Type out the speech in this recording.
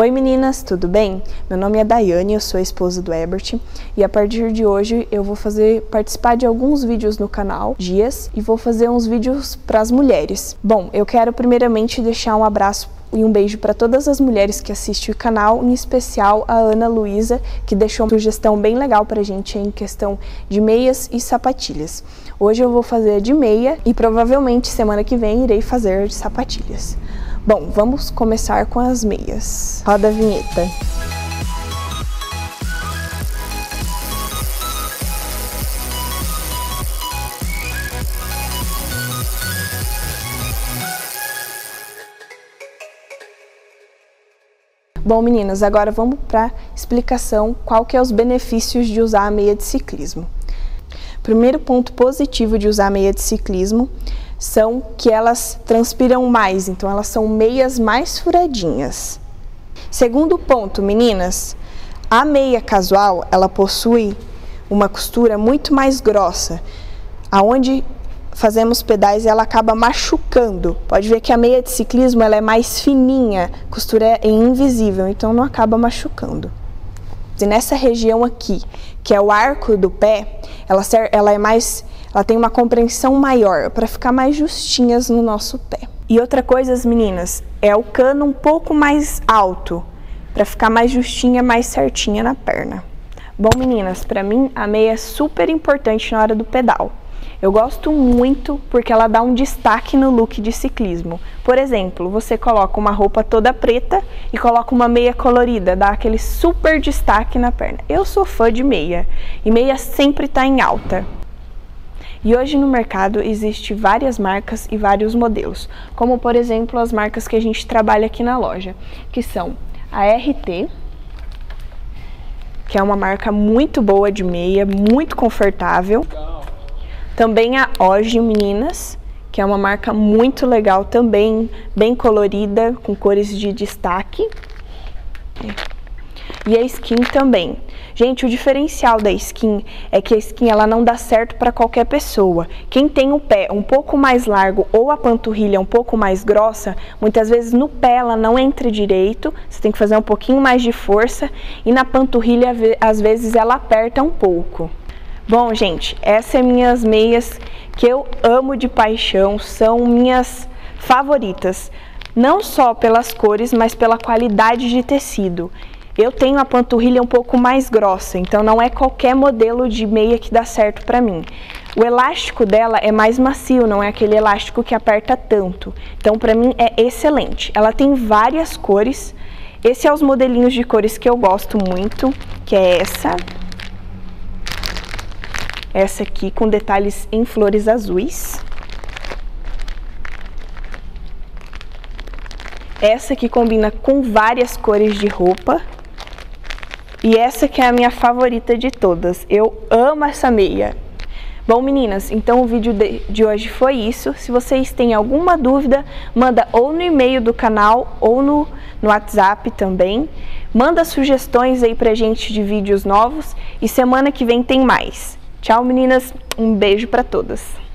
Oi meninas, tudo bem? Meu nome é Dayane, eu sou a esposa do Ebert e a partir de hoje eu vou participar de alguns vídeos no canal, e vou fazer uns vídeos para as mulheres. Bom, eu quero primeiramente deixar um abraço e um beijo para todas as mulheres que assistem o canal, em especial a Ana Luísa, que deixou uma sugestão bem legal pra gente em questão de meias e sapatilhas. Hoje eu vou fazer de meia e provavelmente semana que vem irei fazer de sapatilhas. Bom, vamos começar com as meias. Roda a vinheta. Bom, meninas, agora vamos para a explicação qual que é os benefícios de usar a meia de ciclismo. Primeiro ponto positivo de usar a meia de ciclismo são que elas transpiram mais, então elas são meias mais furadinhas. Segundo ponto, meninas, a meia casual, ela possui uma costura muito mais grossa, aonde fazemos pedais e ela acaba machucando. Pode ver que a meia de ciclismo ela é mais fininha, a costura é invisível, então não acaba machucando. E nessa região aqui, que é o arco do pé, ela tem uma compreensão maior para ficar mais justinhas no nosso pé. E outra coisa, as meninas, é o cano um pouco mais alto para ficar mais justinha, mais certinha na perna. Bom, meninas, para mim a meia é super importante na hora do pedal. Eu gosto muito porque ela dá um destaque no look de ciclismo. Por exemplo, você coloca uma roupa toda preta e coloca uma meia colorida, dá aquele super destaque na perna. Eu sou fã de meia e meia sempre tá em alta. E hoje no mercado existe várias marcas e vários modelos, como por exemplo as marcas que a gente trabalha aqui na loja, que são a RT, que é uma marca muito boa de meia, muito confortável. Também a Oggi, meninas, que é uma marca muito legal também, bem colorida, com cores de destaque. E a Skin também. Gente, o diferencial da Skin é que a Skin ela não dá certo para qualquer pessoa. Quem tem o pé um pouco mais largo ou a panturrilha um pouco mais grossa, muitas vezes no pé ela não entra direito, você tem que fazer um pouquinho mais de força, e na panturrilha às vezes ela aperta um pouco. Bom, gente, essas são minhas meias que eu amo de paixão, são minhas favoritas, não só pelas cores, mas pela qualidade de tecido. Eu tenho a panturrilha um pouco mais grossa, então não é qualquer modelo de meia que dá certo pra mim. O elástico dela é mais macio, não é aquele elástico que aperta tanto, então pra mim é excelente. Ela tem várias cores, esse é os modelinhos de cores que eu gosto muito, que é essa aqui com detalhes em flores azuis, essa que combina com várias cores de roupa, e essa que é a minha favorita de todas, eu amo essa meia. Bom, meninas, então o vídeo de hoje foi isso. Se vocês têm alguma dúvida, manda ou no e-mail do canal ou no WhatsApp também. Manda sugestões aí pra gente de vídeos novos e semana que vem tem mais. Tchau, meninas. Um beijo para todas.